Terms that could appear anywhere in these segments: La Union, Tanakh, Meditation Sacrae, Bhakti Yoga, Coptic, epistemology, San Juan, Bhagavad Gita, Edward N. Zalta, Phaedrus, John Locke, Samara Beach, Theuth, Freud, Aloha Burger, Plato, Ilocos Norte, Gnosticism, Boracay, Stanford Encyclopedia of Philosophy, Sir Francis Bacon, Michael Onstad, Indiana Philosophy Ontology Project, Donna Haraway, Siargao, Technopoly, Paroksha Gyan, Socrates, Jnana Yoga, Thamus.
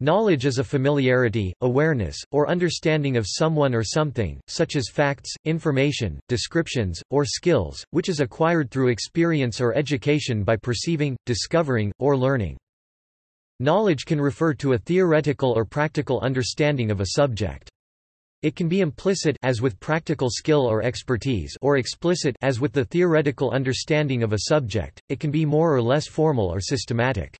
Knowledge is a familiarity, awareness, or understanding of someone or something, such as facts, information, descriptions, or skills, which is acquired through experience or education by perceiving, discovering, or learning. Knowledge can refer to a theoretical or practical understanding of a subject. It can be implicit, as with practical skill or expertise, or explicit, as with the theoretical understanding of a subject. It can be more or less formal or systematic.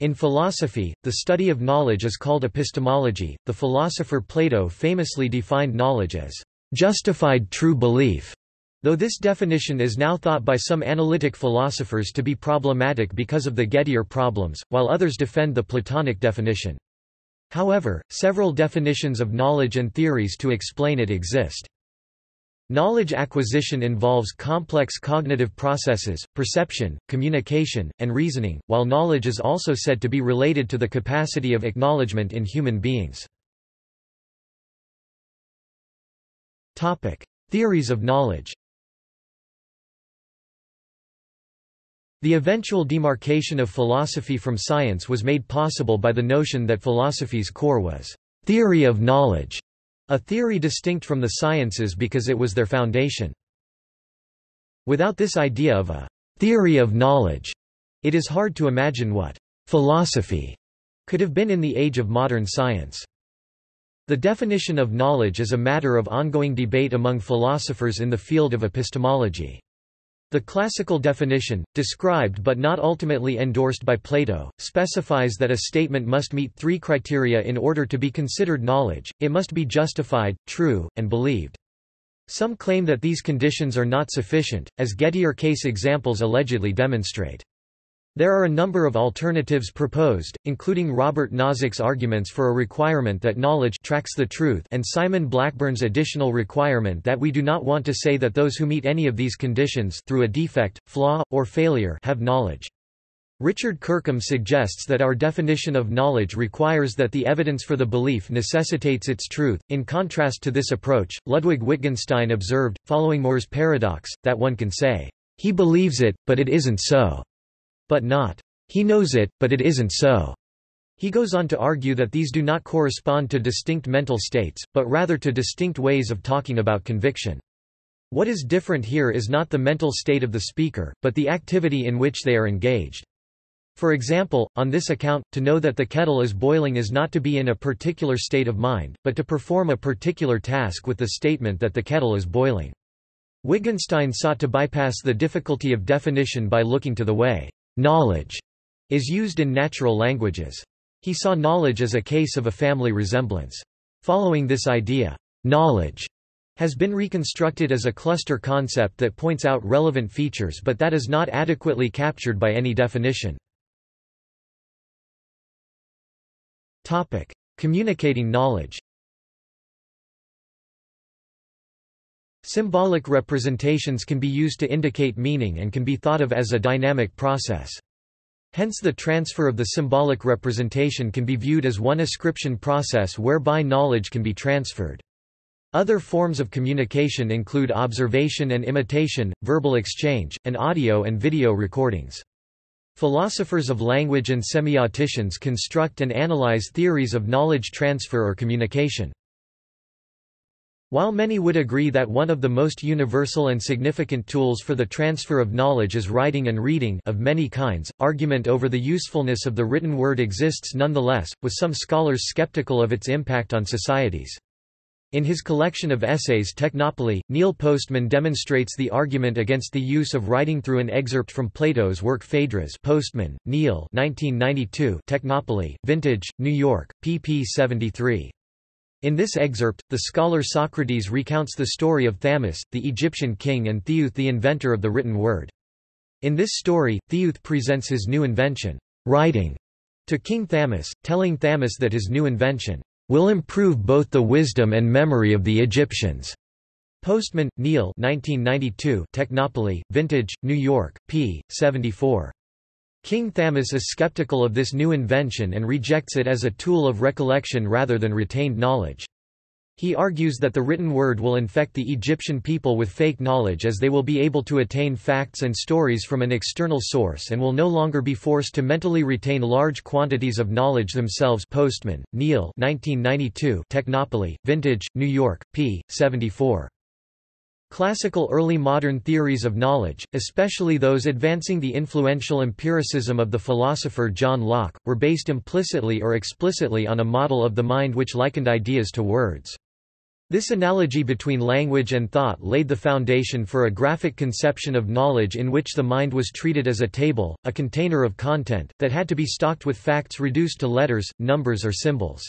In philosophy, the study of knowledge is called epistemology. The philosopher Plato famously defined knowledge as justified true belief, though this definition is now thought by some analytic philosophers to be problematic because of the Gettier problems, while others defend the Platonic definition. However, several definitions of knowledge and theories to explain it exist. Knowledge acquisition involves complex cognitive processes, perception, communication, and reasoning, while knowledge is also said to be related to the capacity of acknowledgement in human beings. Topic: Theories of knowledge. The eventual demarcation of philosophy from science was made possible by the notion that philosophy's core was theory of knowledge, a theory distinct from the sciences because it was their foundation. Without this idea of a theory of knowledge, it is hard to imagine what philosophy could have been in the age of modern science. The definition of knowledge is a matter of ongoing debate among philosophers in the field of epistemology. The classical definition, described but not ultimately endorsed by Plato, specifies that a statement must meet three criteria in order to be considered knowledge: it must be justified, true, and believed. Some claim that these conditions are not sufficient, as Gettier case examples allegedly demonstrate. There are a number of alternatives proposed, including Robert Nozick's arguments for a requirement that knowledge tracks the truth and Simon Blackburn's additional requirement that we do not want to say that those who meet any of these conditions through a defect, flaw, or failure have knowledge. Richard Kirkham suggests that our definition of knowledge requires that the evidence for the belief necessitates its truth. In contrast to this approach, Ludwig Wittgenstein observed, following Moore's paradox, that one can say, "He believes it, but it isn't so," but not, "He knows it, but it isn't so." He goes on to argue that these do not correspond to distinct mental states, but rather to distinct ways of talking about conviction. What is different here is not the mental state of the speaker, but the activity in which they are engaged. For example, on this account, to know that the kettle is boiling is not to be in a particular state of mind, but to perform a particular task with the statement that the kettle is boiling. Wittgenstein sought to bypass the difficulty of definition by looking to the way knowledge is used in natural languages. He saw knowledge as a case of a family resemblance. Following this idea, knowledge has been reconstructed as a cluster concept that points out relevant features, but that is not adequately captured by any definition. Topic: Communicating knowledge. Symbolic representations can be used to indicate meaning and can be thought of as a dynamic process. Hence, the transfer of the symbolic representation can be viewed as one ascription process whereby knowledge can be transferred. Other forms of communication include observation and imitation, verbal exchange, and audio and video recordings. Philosophers of language and semioticians construct and analyze theories of knowledge transfer or communication. While many would agree that one of the most universal and significant tools for the transfer of knowledge is writing and reading of many kinds, argument over the usefulness of the written word exists nonetheless, with some scholars skeptical of its impact on societies. In his collection of essays Technopoly, Neil Postman demonstrates the argument against the use of writing through an excerpt from Plato's work Phaedrus. Postman, Neil, 1992, Technopoly, Vintage, New York, pp. 73. In this excerpt, the scholar Socrates recounts the story of Thamus, the Egyptian king, and Theuth, the inventor of the written word. In this story, Theuth presents his new invention, writing, to King Thamus, telling Thamus that his new invention will improve both the wisdom and memory of the Egyptians. Postman, Neil, 1992, Technopoly, Vintage, New York, p. 74. King Thamus is skeptical of this new invention and rejects it as a tool of recollection rather than retained knowledge. He argues that the written word will infect the Egyptian people with fake knowledge, as they will be able to attain facts and stories from an external source and will no longer be forced to mentally retain large quantities of knowledge themselves. Postman, Neil. 1992. Technopoly, Vintage, New York, p. 74. Classical early modern theories of knowledge, especially those advancing the influential empiricism of the philosopher John Locke, were based implicitly or explicitly on a model of the mind which likened ideas to words. This analogy between language and thought laid the foundation for a graphic conception of knowledge in which the mind was treated as a table, a container of content, that had to be stocked with facts reduced to letters, numbers or symbols.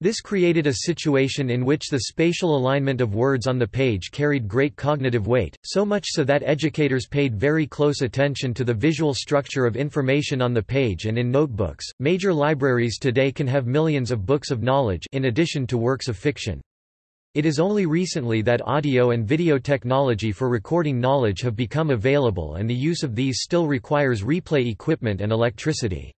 This created a situation in which the spatial alignment of words on the page carried great cognitive weight, so much so that educators paid very close attention to the visual structure of information on the page and in notebooks. Major libraries today can have millions of books of knowledge in addition to works of fiction. It is only recently that audio and video technology for recording knowledge have become available, and the use of these still requires replay equipment and electricity.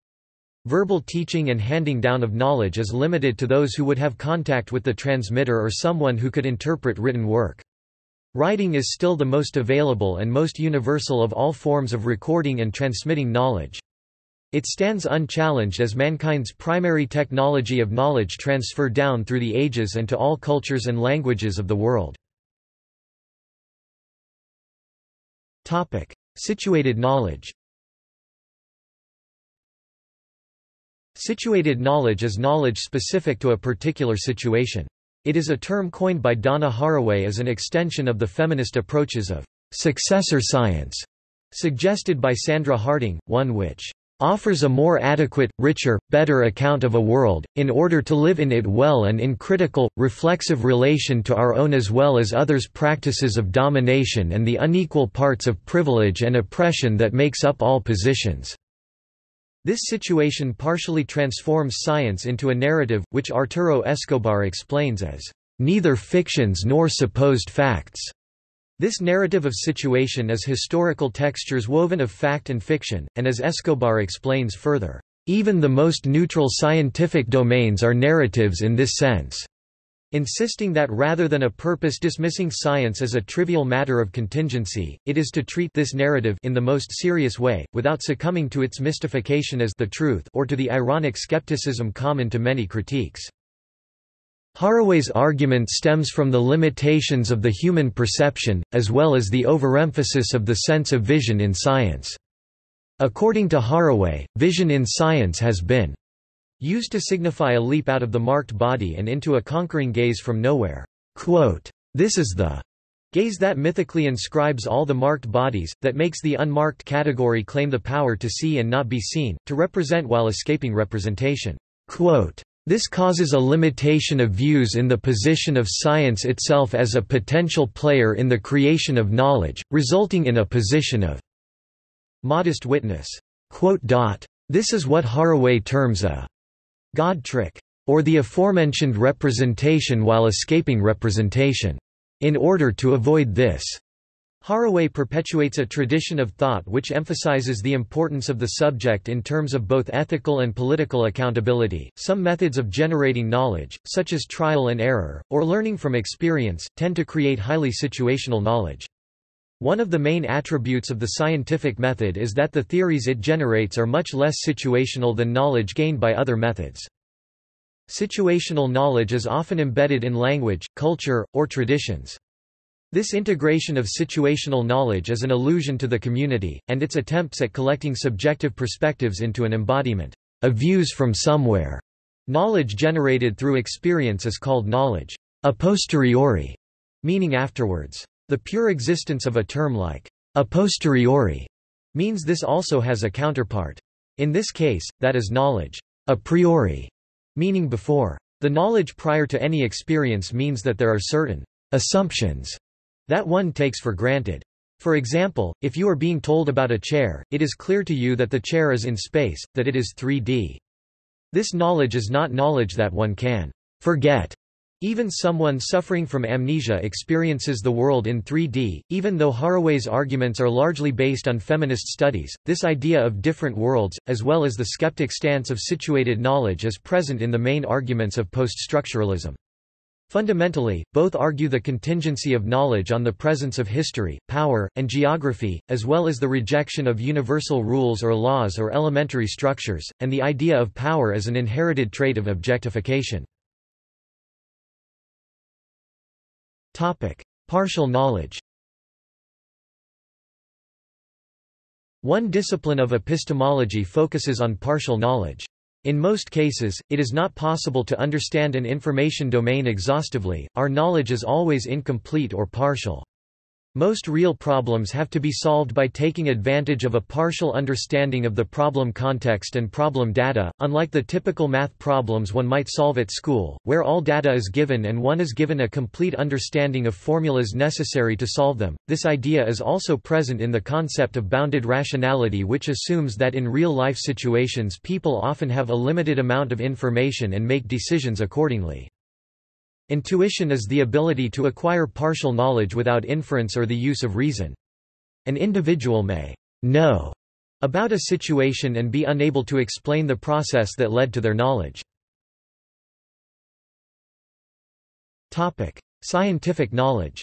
Verbal teaching and handing down of knowledge is limited to those who would have contact with the transmitter or someone who could interpret written work. Writing is still the most available and most universal of all forms of recording and transmitting knowledge. It stands unchallenged as mankind's primary technology of knowledge transfer down through the ages and to all cultures and languages of the world. Topic: Situated knowledge. Situated knowledge is knowledge specific to a particular situation. It is a term coined by Donna Haraway as an extension of the feminist approaches of successor science, suggested by Sandra Harding, one which offers a more adequate, richer, better account of a world, in order to live in it well and in critical, reflexive relation to our own as well as others' practices of domination and the unequal parts of privilege and oppression that makes up all positions. This situation partially transforms science into a narrative, which Arturo Escobar explains as, "...neither fictions nor supposed facts." This narrative of situation is historical textures woven of fact and fiction, and as Escobar explains further, "...even the most neutral scientific domains are narratives in this sense." Insisting that rather than a purpose dismissing science as a trivial matter of contingency, it is to treat this narrative in the most serious way, without succumbing to its mystification as the truth or to the ironic skepticism common to many critiques. Haraway's argument stems from the limitations of the human perception, as well as the overemphasis of the sense of vision in science. According to Haraway, vision in science has been used to signify a leap out of the marked body and into a conquering gaze from nowhere. Quote, "This is the gaze that mythically inscribes all the marked bodies, that makes the unmarked category claim the power to see and not be seen, to represent while escaping representation." Quote, "This causes a limitation of views in the position of science itself as a potential player in the creation of knowledge, resulting in a position of modest witness." Quote, "This is what Haraway terms a God trick, or the aforementioned representation while escaping representation. In order to avoid this, Haraway perpetuates a tradition of thought which emphasizes the importance of the subject in terms of both ethical and political accountability. Some methods of generating knowledge, such as trial and error, or learning from experience, tend to create highly situational knowledge. One of the main attributes of the scientific method is that the theories it generates are much less situational than knowledge gained by other methods. Situational knowledge is often embedded in language, culture, or traditions. This integration of situational knowledge is an allusion to the community, and its attempts at collecting subjective perspectives into an embodiment of views from somewhere. Knowledge generated through experience is called knowledge a posteriori, meaning afterwards. The pure existence of a term like a posteriori means this also has a counterpart. In this case, that is knowledge a priori, meaning before. The knowledge prior to any experience means that there are certain assumptions that one takes for granted. For example, if you are being told about a chair, it is clear to you that the chair is in space, that it is 3D. This knowledge is not knowledge that one can forget. Even someone suffering from amnesia experiences the world in 3D. Even though Haraway's arguments are largely based on feminist studies, this idea of different worlds, as well as the skeptic stance of situated knowledge, is present in the main arguments of poststructuralism. Fundamentally, both argue the contingency of knowledge on the presence of history, power, and geography, as well as the rejection of universal rules or laws or elementary structures, and the idea of power as an inherited trait of objectification. Partial knowledge. One discipline of epistemology focuses on partial knowledge. In most cases, it is not possible to understand an information domain exhaustively, our knowledge is always incomplete or partial. Most real problems have to be solved by taking advantage of a partial understanding of the problem context and problem data, unlike the typical math problems one might solve at school, where all data is given and one is given a complete understanding of formulas necessary to solve them. This idea is also present in the concept of bounded rationality, which assumes that in real-life situations people often have a limited amount of information and make decisions accordingly. Intuition is the ability to acquire partial knowledge without inference or the use of reason. An individual may know about a situation and be unable to explain the process that led to their knowledge. Topic: Scientific knowledge.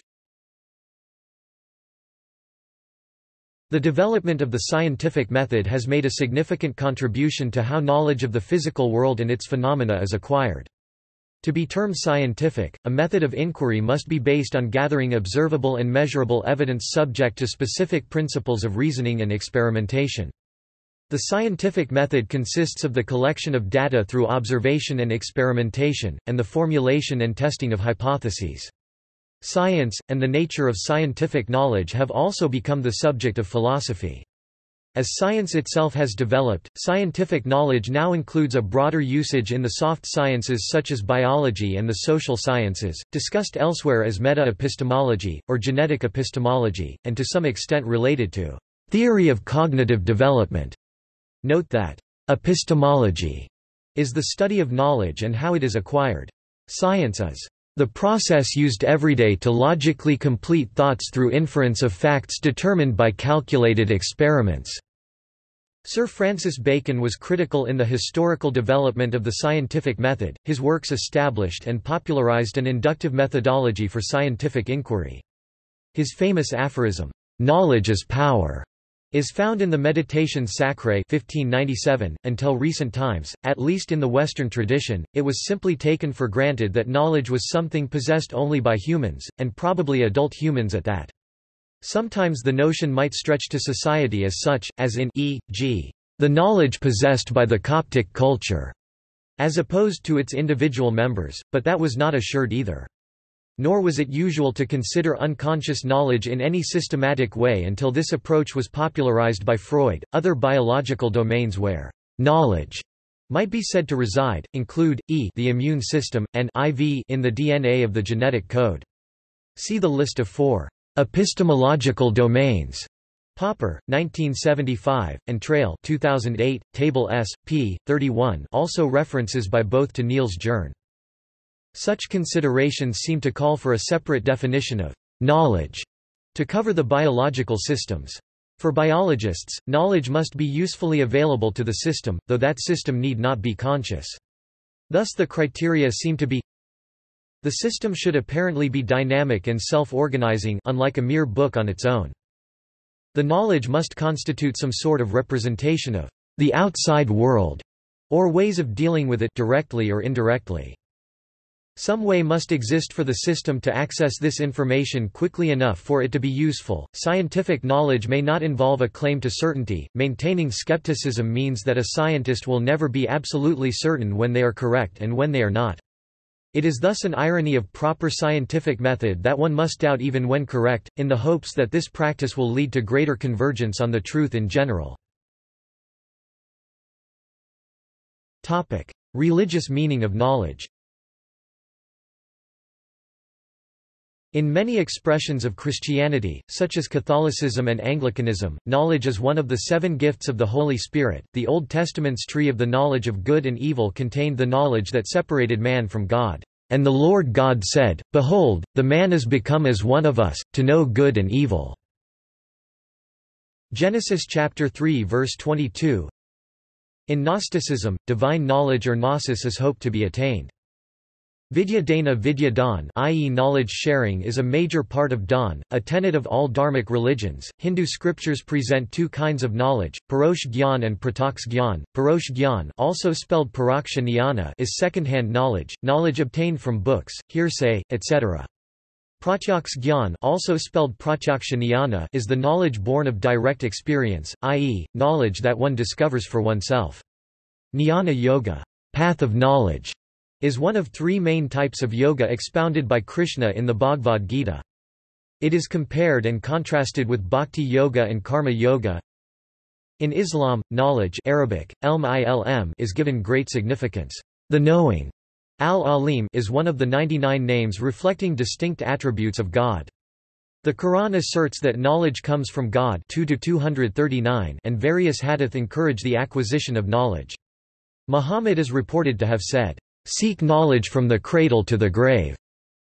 The development of the scientific method has made a significant contribution to how knowledge of the physical world and its phenomena is acquired. To be termed scientific, a method of inquiry must be based on gathering observable and measurable evidence subject to specific principles of reasoning and experimentation. The scientific method consists of the collection of data through observation and experimentation, and the formulation and testing of hypotheses. Science, and the nature of scientific knowledge have also become the subject of philosophy. As science itself has developed, scientific knowledge now includes a broader usage in the soft sciences such as biology and the social sciences, discussed elsewhere as meta-epistemology, or genetic epistemology, and to some extent related to theory of cognitive development. Note that epistemology is the study of knowledge and how it is acquired. Science is the process used every day to logically complete thoughts through inference of facts determined by calculated experiments. Sir Francis Bacon was critical in the historical development of the scientific method. His works established and popularized an inductive methodology for scientific inquiry. His famous aphorism, "Knowledge is power," is found in the Meditation Sacrae 1597. Until recent times, at least in the Western tradition, it was simply taken for granted that knowledge was something possessed only by humans, and probably adult humans at that. Sometimes the notion might stretch to society as such, as in e.g., the knowledge possessed by the Coptic culture, as opposed to its individual members, but that was not assured either. Nor was it usual to consider unconscious knowledge in any systematic way until this approach was popularized by Freud. Other biological domains where knowledge might be said to reside include the immune system and IV in the DNA of the genetic code. See the list of 4 epistemological domains. Popper, 1975, and Trail, 2008, Table S. p. 31. Also references by both to Niels Jern. Such considerations seem to call for a separate definition of knowledge to cover the biological systems. For biologists, knowledge must be usefully available to the system, though that system need not be conscious. Thus the criteria seem to be: the system should apparently be dynamic and self-organizing, unlike a mere book on its own. The knowledge must constitute some sort of representation of the outside world, or ways of dealing with it directly or indirectly. Some way must exist for the system to access this information quickly enough for it to be useful. Scientific knowledge may not involve a claim to certainty. Maintaining skepticism means that a scientist will never be absolutely certain when they are correct and when they are not. It is thus an irony of proper scientific method that one must doubt even when correct, in the hopes that this practice will lead to greater convergence on the truth in general. Topic: Religious meaning of knowledge. In many expressions of Christianity, such as Catholicism and Anglicanism, knowledge is one of the 7 gifts of the Holy Spirit. The Old Testament's tree of the knowledge of good and evil contained the knowledge that separated man from God. And the Lord God said, "Behold, the man is become as one of us, to know good and evil." Genesis chapter 3 verse 22. In Gnosticism, divine knowledge or gnosis is hoped to be attained. Vidya Dana Vidya Dhan, i.e. knowledge sharing, is a major part of Dhan, a tenet of all Dharmic religions. Hindu scriptures present two kinds of knowledge, Paroksha Gyan and Prataks Gyan. Paroksha Gyan, also spelled Paraksha Jnana, is second-hand knowledge, knowledge obtained from books, hearsay, etc. Pratyaksh Gyan, also spelled Pratyaksha Jnana, is the knowledge born of direct experience, i.e., knowledge that one discovers for oneself. Jnana Yoga, path of knowledge, is one of three main types of yoga expounded by Krishna in the Bhagavad Gita. It is compared and contrasted with Bhakti Yoga and Karma Yoga. In Islam, knowledge Arabic, ilm is given great significance. The knowing Al-Alim is one of the 99 names reflecting distinct attributes of God. The Quran asserts that knowledge comes from God 2-239, and various hadith encourage the acquisition of knowledge. Muhammad is reported to have said, "Seek knowledge from the cradle to the grave,"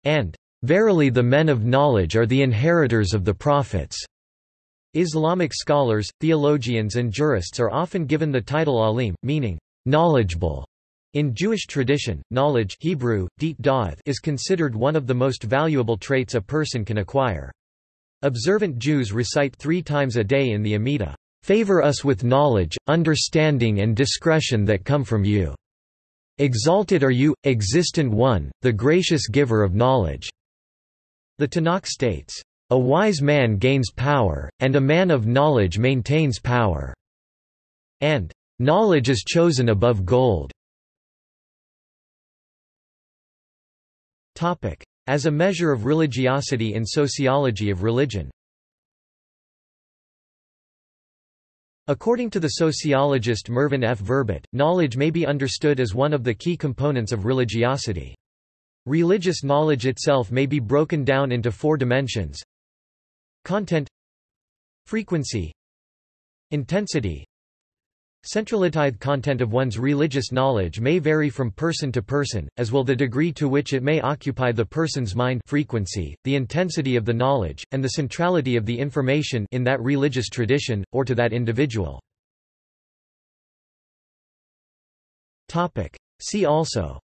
and "Verily the men of knowledge are the inheritors of the prophets." Islamic scholars, theologians and jurists are often given the title alim, meaning knowledgeable. In Jewish tradition, knowledge Hebrew, da'at, is considered one of the most valuable traits a person can acquire. Observant Jews recite 3 times a day in the Amidah, "Favor us with knowledge, understanding and discretion that come from you. Exalted are you, Existent One, the gracious giver of knowledge." The Tanakh states, "A wise man gains power, and a man of knowledge maintains power," and "Knowledge is chosen above gold." As a measure of religiosity in sociology of religion. According to the sociologist Mervyn F. Verbit, knowledge may be understood as one of the key components of religiosity. Religious knowledge itself may be broken down into 4 dimensions: content, frequency, intensity. Centralitized content of one's religious knowledge may vary from person to person, as will the degree to which it may occupy the person's mind, frequency, the intensity of the knowledge, and the centrality of the information in that religious tradition, or to that individual. See also: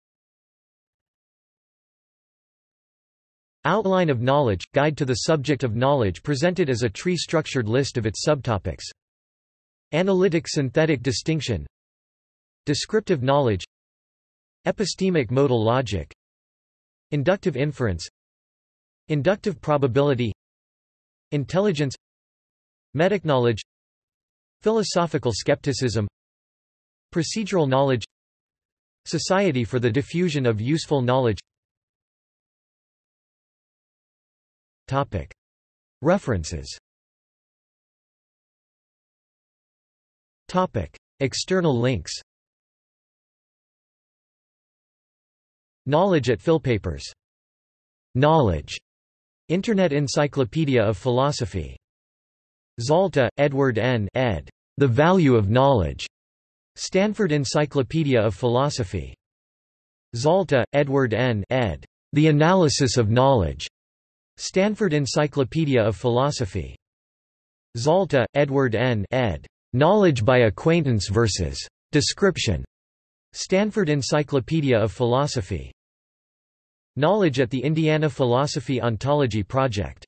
Outline of knowledge – Guide to the subject of knowledge presented as a tree-structured list of its subtopics. Analytic-synthetic distinction, descriptive knowledge, epistemic modal logic, inductive inference, inductive probability, intelligence, metaknowledge, philosophical skepticism, procedural knowledge, society for the diffusion of useful knowledge. References. External links. Knowledge at PhilPapers. Knowledge. Internet Encyclopedia of Philosophy. Zalta, Edward N. ed. The Value of Knowledge. Stanford Encyclopedia of Philosophy. Zalta, Edward N. ed. The Analysis of Knowledge. Stanford Encyclopedia of Philosophy. Zalta, Edward N. ed. Knowledge by Acquaintance versus Description. Stanford Encyclopedia of Philosophy. Knowledge at the Indiana Philosophy Ontology Project.